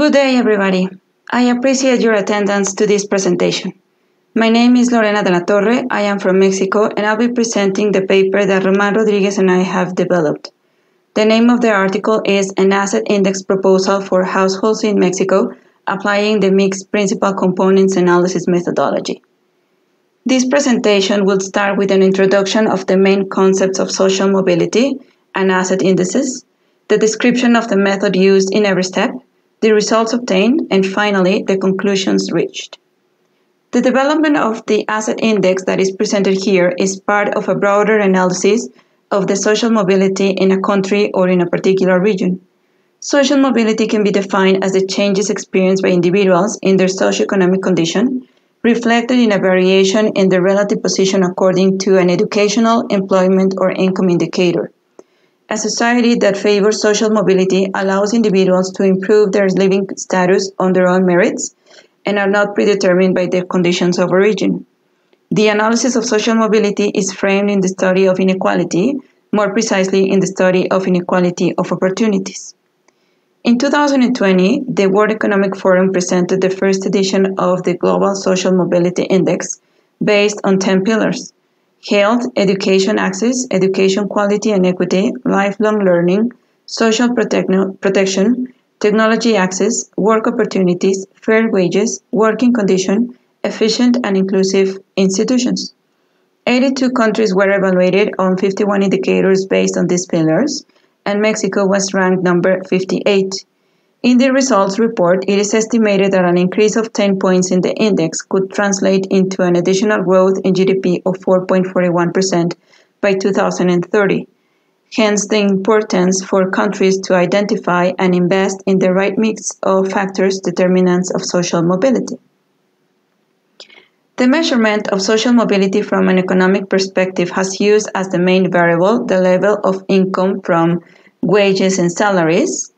Good day, everybody. I appreciate your attendance to this presentation. My name is Lorena De La Torre. I am from Mexico, and I'll be presenting the paper that Román Rodríguez and I have developed. The name of the article is An Asset Index Proposal for Households in Mexico, Applying the Mixed Principal Components Analysis Methodology. This presentation will start with an introduction of the main concepts of social mobility and asset indices, the description of the method used in every step, the results obtained, and finally, the conclusions reached. The development of the asset index that is presented here is part of a broader analysis of the social mobility in a country or in a particular region. Social mobility can be defined as the changes experienced by individuals in their socioeconomic condition, reflected in a variation in the relative position according to an educational, employment, or income indicator. A society that favors social mobility allows individuals to improve their living status on their own merits and are not predetermined by their conditions of origin. The analysis of social mobility is framed in the study of inequality, more precisely in the study of inequality of opportunities. In 2020, the World Economic Forum presented the first edition of the Global Social Mobility Index based on 10 pillars: health, education access, education quality and equity, lifelong learning, social protection, technology access, work opportunities, fair wages, working condition, efficient and inclusive institutions. 82 countries were evaluated on 51 indicators based on these pillars, and Mexico was ranked number 58. In the results report, it is estimated that an increase of 10 points in the index could translate into an additional growth in GDP of 4.41% by 2030. Hence the importance for countries to identify and invest in the right mix of factors determinants of social mobility. The measurement of social mobility from an economic perspective has used as the main variable the level of income from wages and salaries.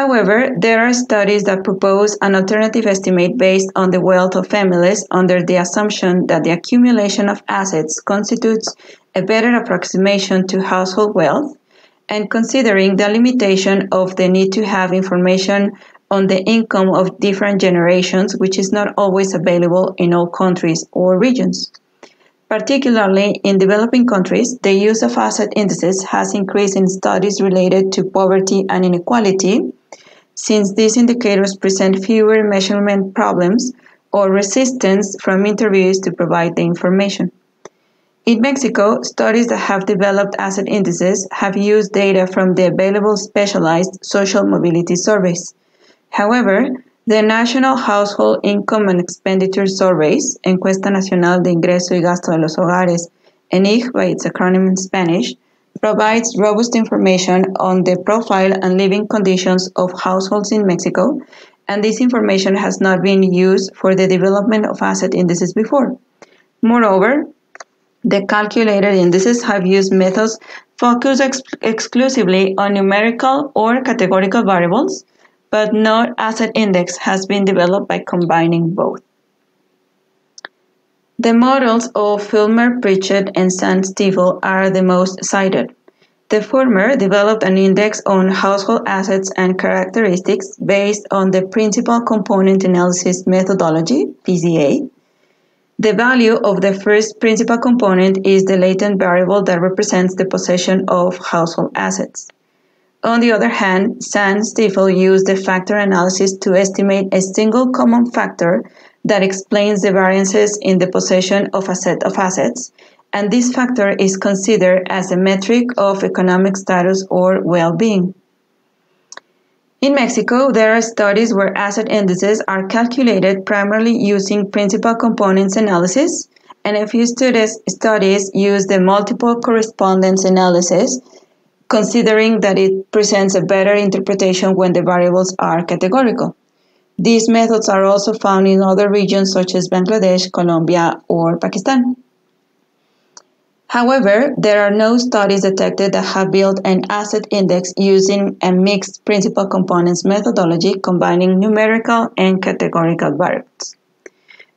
However, there are studies that propose an alternative estimate based on the wealth of families under the assumption that the accumulation of assets constitutes a better approximation to household wealth, and considering the limitation of the need to have information on the income of different generations, which is not always available in all countries or regions. Particularly in developing countries, the use of asset indices has increased in studies related to poverty and inequality, since these indicators present fewer measurement problems or resistance from interviews to provide the information. In Mexico, studies that have developed asset indices have used data from the available specialized social mobility surveys. However, the National Household Income and Expenditure Surveys, Encuesta Nacional de Ingreso y Gasto de los Hogares, ENIGH by its acronym in Spanish, provides robust information on the profile and living conditions of households in Mexico, and this information has not been used for the development of asset indices before. Moreover, the calculated indices have used methods focused exclusively on numerical or categorical variables, but no asset index has been developed by combining both. The models of Filmer, Pritchett, and Sandstiefel are the most cited. The former developed an index on household assets and characteristics based on the Principal Component Analysis Methodology, PCA. The value of the first principal component is the latent variable that represents the possession of household assets. On the other hand, Sandstiefel used the factor analysis to estimate a single common factor that explains the variances in the possession of a set of assets, and this factor is considered as a metric of economic status or well-being. In Mexico, there are studies where asset indices are calculated primarily using principal components analysis, and a few studies use the multiple correspondence analysis, considering that it presents a better interpretation when the variables are categorical. These methods are also found in other regions such as Bangladesh, Colombia, or Pakistan. However, there are no studies detected that have built an asset index using a mixed principal components methodology combining numerical and categorical variables.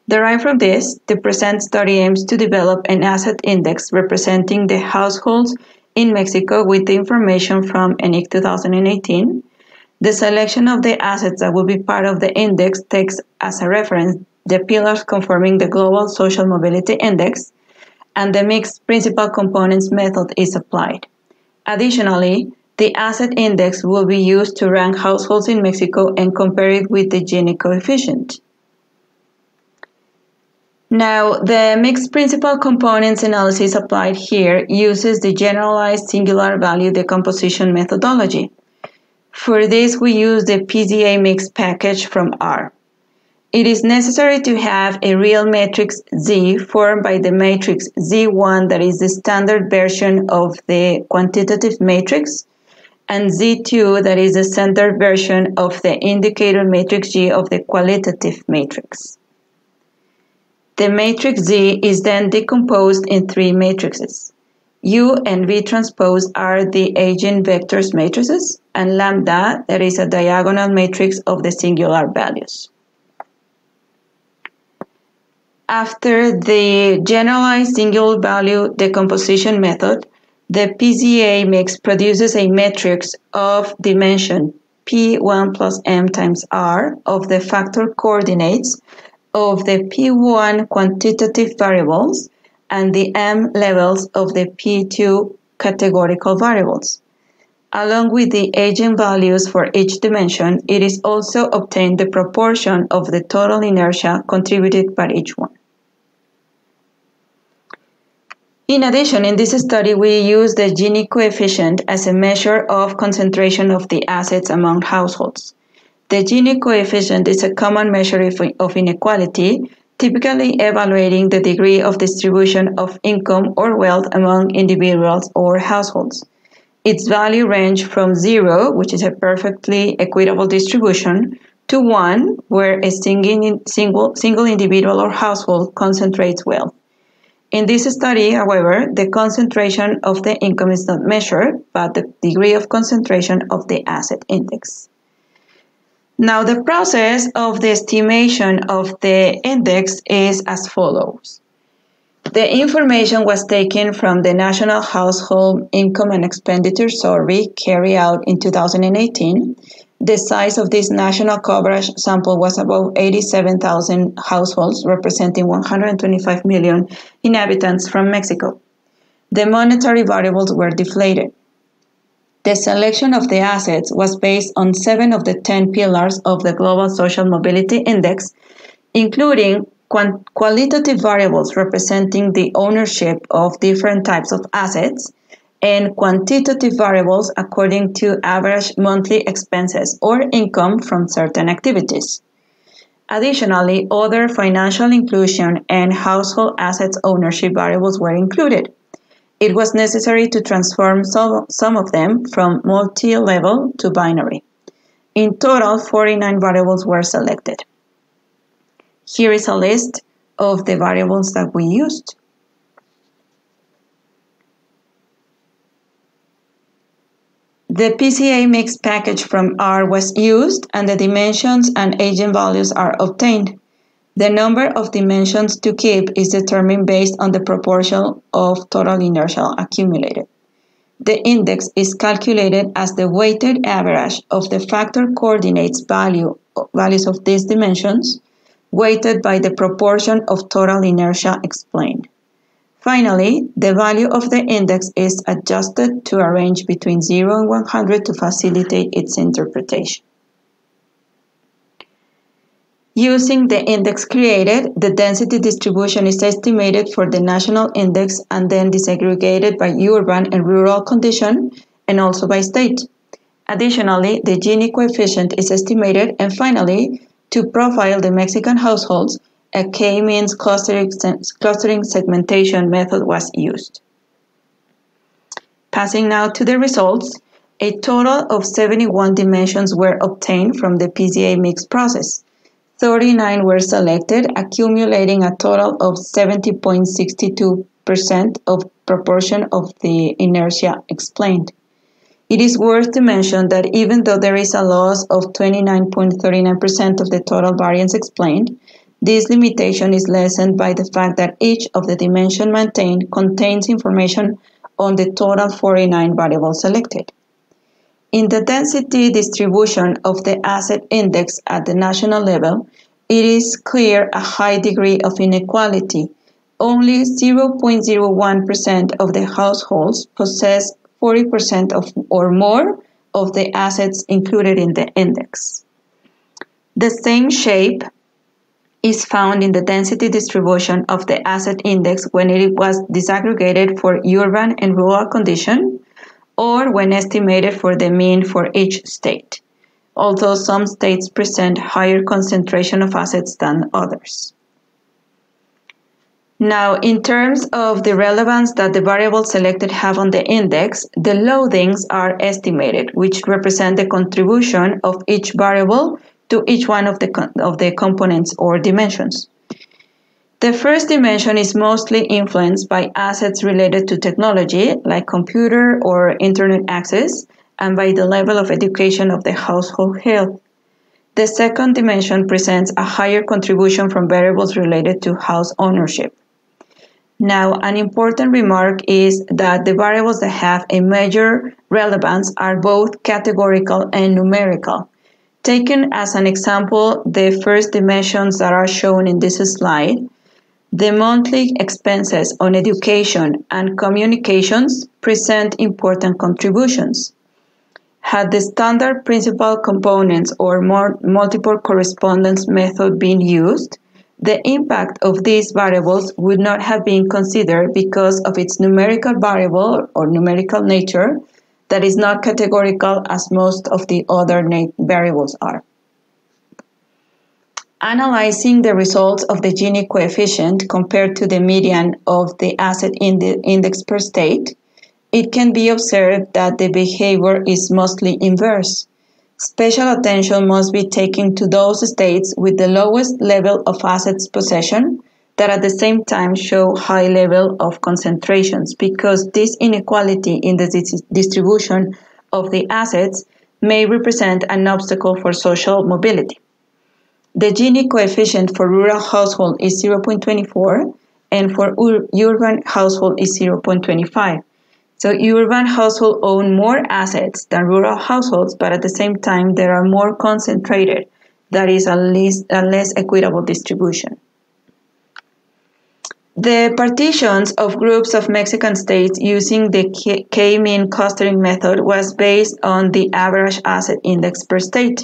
Derived from this, the present study aims to develop an asset index representing the households in Mexico with the information from ENIC 2018, The selection of the assets that will be part of the index takes as a reference the pillars conforming the Global Social Mobility Index, and the mixed principal components method is applied. Additionally, the asset index will be used to rank households in Mexico and compare it with the Gini coefficient. Now, the mixed principal components analysis applied here uses the generalized singular value decomposition methodology. For this, we use the PCA mix package from R. It is necessary to have a real matrix Z formed by the matrix Z1, that is the standard version of the quantitative matrix, and Z2, that is the standard version of the indicator matrix G of the qualitative matrix. The matrix Z is then decomposed in three matrices. U and V transpose are the agent vectors matrices, and lambda, that is a diagonal matrix of the singular values. After the generalized single value decomposition method, the PCA mix produces a matrix of dimension P1 plus M times R of the factor coordinates of the P1 quantitative variables and the M levels of the P2 categorical variables. Along with the agent values for each dimension, it is also obtained the proportion of the total inertia contributed by each one. In addition, in this study, we use the Gini coefficient as a measure of concentration of the assets among households. The Gini coefficient is a common measure of inequality, typically evaluating the degree of distribution of income or wealth among individuals or households. Its value range from 0, which is a perfectly equitable distribution, to 1, where a single individual or household concentrates wealth. In this study, however, the concentration of the income is not measured, but the degree of concentration of the asset index. Now, the process of the estimation of the index is as follows. The information was taken from the National Household Income and Expenditure Survey carried out in 2018. The size of this national coverage sample was about 87,000 households, representing 125 million inhabitants from Mexico. The monetary variables were deflated. The selection of the assets was based on 7 of the 10 pillars of the Global Social Mobility Index, including qualitative variables representing the ownership of different types of assets, and quantitative variables according to average monthly expenses or income from certain activities. Additionally, other financial inclusion and household assets ownership variables were included. It was necessary to transform some of them from multi-level to binary. In total, 49 variables were selected. Here is a list of the variables that we used. The PCA mix package from R was used, and the dimensions and agent values are obtained. The number of dimensions to keep is determined based on the proportion of total inertia accumulated. The index is calculated as the weighted average of the factor coordinates values of these dimensions, weighted by the proportion of total inertia explained. Finally, the value of the index is adjusted to a range between 0 and 100 to facilitate its interpretation. Using the index created, the density distribution is estimated for the national index and then disaggregated by urban and rural condition, and also by state. Additionally, the Gini coefficient is estimated, and finally, to profile the Mexican households, a K-means clustering segmentation method was used. Passing now to the results, a total of 71 dimensions were obtained from the PCA mix process. 39 were selected, accumulating a total of 70.62% of proportion of the inertia explained. It is worth to mention that even though there is a loss of 29.39% of the total variance explained, this limitation is lessened by the fact that each of the dimensions maintained contains information on the total 49 variables selected. In the density distribution of the asset index at the national level, it is clear a high degree of inequality. Only 0.01% of the households possess 40% or more of the assets included in the index. The same shape is found in the density distribution of the asset index when it was disaggregated for urban and rural condition, or when estimated for the mean for each state, although some states present higher concentration of assets than others. Now, in terms of the relevance that the variables selected have on the index, the loadings are estimated, which represent the contribution of each variable to each one of the components or dimensions. The first dimension is mostly influenced by assets related to technology, like computer or internet access, and by the level of education of the household health. The second dimension presents a higher contribution from variables related to house ownership. Now, an important remark is that the variables that have a major relevance are both categorical and numerical. Taken as an example, the first dimensions that are shown in this slide, the monthly expenses on education and communications present important contributions. Had the standard principal components or multiple correspondence method been used, the impact of these variables would not have been considered because of its numerical variable or numerical nature that is not categorical as most of the other variables are. Analyzing the results of the Gini coefficient compared to the median of the asset index per state, it can be observed that the behavior is mostly inverse. Special attention must be taken to those states with the lowest level of assets possession that at the same time show high level of concentrations, because this inequality in the distribution of the assets may represent an obstacle for social mobility. The Gini coefficient for rural household is 0.24 and for urban household is 0.25. So urban households own more assets than rural households, but at the same time they are more concentrated. That is a less equitable distribution. The partitions of groups of Mexican states using the K-mean clustering method was based on the average asset index per state.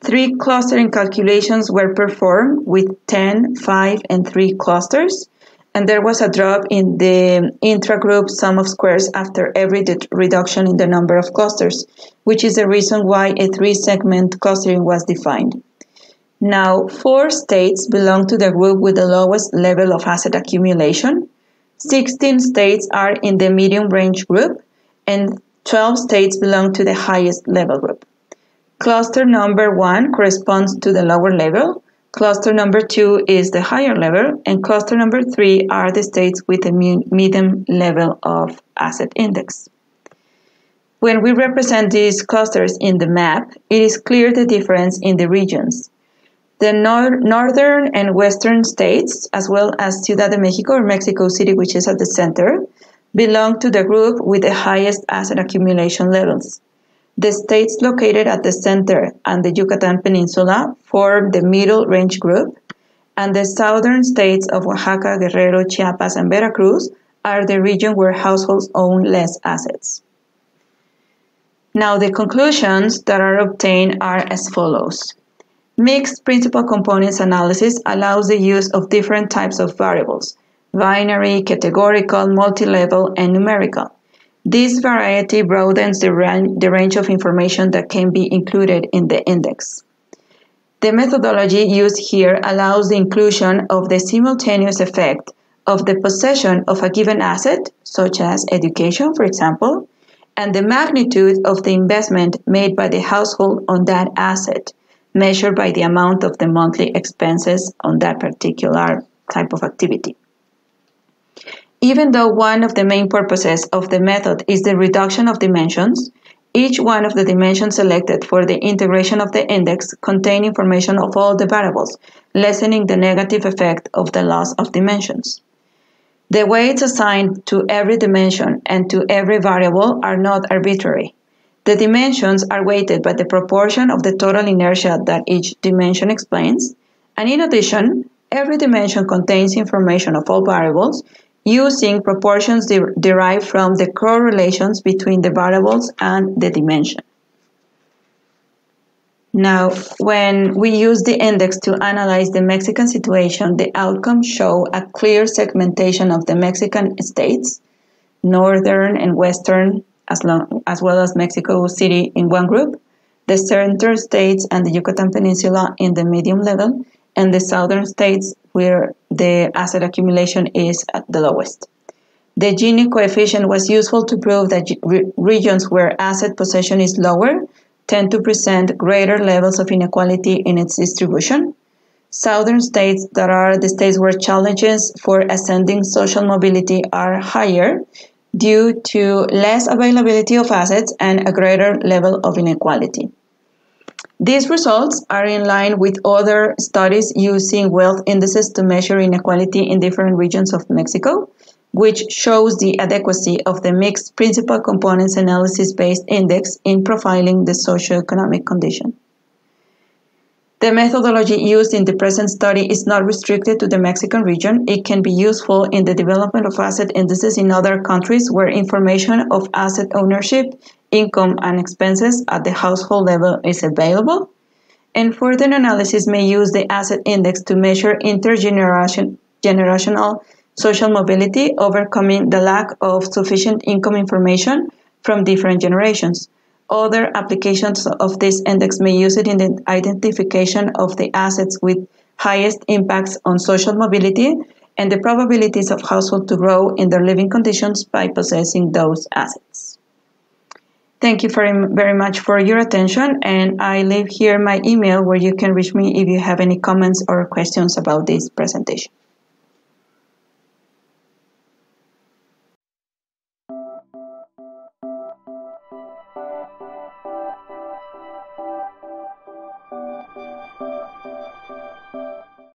Three clustering calculations were performed with 10, 5, and 3 clusters, and there was a drop in the intra-group sum of squares after every reduction in the number of clusters, which is the reason why a 3-segment clustering was defined. Now, 4 states belong to the group with the lowest level of asset accumulation, 16 states are in the medium range group, and 12 states belong to the highest level group. Cluster number 1 corresponds to the lower level, cluster number 2 is the higher level, and cluster number 3 are the states with a medium level of asset index. When we represent these clusters in the map, it is clear the difference in the regions. The northern and western states, as well as Ciudad de México or Mexico City, which is at the center, belong to the group with the highest asset accumulation levels. The states located at the center and the Yucatan Peninsula form the middle range group, and the southern states of Oaxaca, Guerrero, Chiapas, and Veracruz are the region where households own less assets. Now, the conclusions that are obtained are as follows. Mixed principal components analysis allows the use of different types of variables: binary, categorical, multi-level, and numerical. This variety broadens the range of information that can be included in the index. The methodology used here allows the inclusion of the simultaneous effect of the possession of a given asset, such as education, for example, and the magnitude of the investment made by the household on that asset, measured by the amount of the monthly expenses on that particular type of activity. Even though one of the main purposes of the method is the reduction of dimensions, each one of the dimensions selected for the integration of the index contain information of all the variables, lessening the negative effect of the loss of dimensions. The weights assigned to every dimension and to every variable are not arbitrary. The dimensions are weighted by the proportion of the total inertia that each dimension explains, and in addition, every dimension contains information of all variables using proportions derived from the correlations between the variables and the dimension. Now, when we use the index to analyze the Mexican situation, the outcomes show a clear segmentation of the Mexican states, northern and western, as well as Mexico City in one group, the central states and the Yucatan Peninsula in the medium level, and the southern states where the asset accumulation is at the lowest. The Gini coefficient was useful to prove that regions where asset possession is lower tend to present greater levels of inequality in its distribution. Southern states, that are the states where challenges for ascending social mobility are higher due to less availability of assets and a greater level of inequality. These results are in line with other studies using wealth indices to measure inequality in different regions of Mexico, which shows the adequacy of the mixed principal components analysis-based index in profiling the socioeconomic condition. The methodology used in the present study is not restricted to the Mexican region. It can be useful in the development of asset indices in other countries where information of asset ownership, income, and expenses at the household level is available. And further analysis may use the asset index to measure intergenerational social mobility, overcoming the lack of sufficient income information from different generations. Other applications of this index may use it in the identification of the assets with highest impacts on social mobility and the probabilities of households to grow in their living conditions by possessing those assets. Thank you very much for your attention, and I leave here my email where you can reach me if you have any comments or questions about this presentation.